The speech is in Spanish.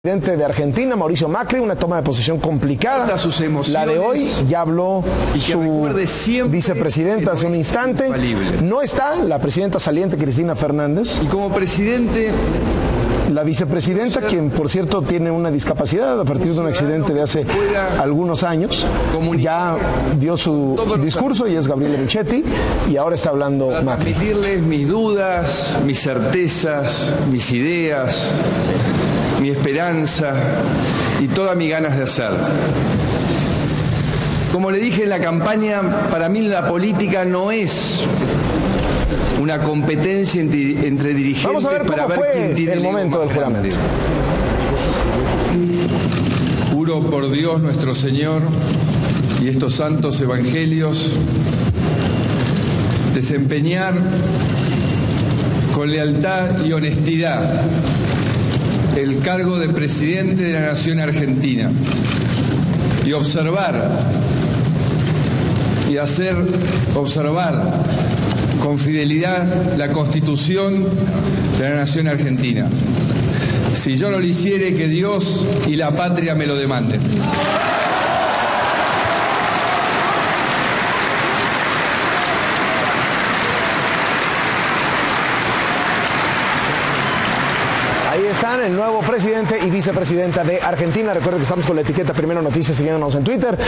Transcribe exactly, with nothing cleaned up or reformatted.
Presidente de Argentina, Mauricio Macri, una toma de posesión complicada. La de hoy, ya habló su vicepresidenta hace un instante. No está la presidenta saliente, Cristina Fernández. Y como presidente... La vicepresidenta, quien por cierto tiene una discapacidad a partir de un accidente de hace algunos años, ya dio su discurso y es Gabriel Michetti, y ahora está hablando Macri. Para transmitirles mis dudas, mis certezas, mis ideas, mi esperanza y todas mis ganas de hacer. Como le dije en la campaña, para mí la política no es una competencia entre, entre dirigentes. Vamos a ver para ver quién tiene el momento del juramento. Juro por Dios nuestro Señor y estos santos evangelios desempeñar con lealtad y honestidad el cargo de presidente de la Nación Argentina y observar y hacer observar con fidelidad la Constitución de la Nación Argentina. Si yo no lo hiciere, que Dios y la patria me lo demanden. Ahí están el nuevo presidente y vicepresidenta de Argentina. Recuerden que estamos con la etiqueta Primero Noticias, siguiéndonos en Twitter.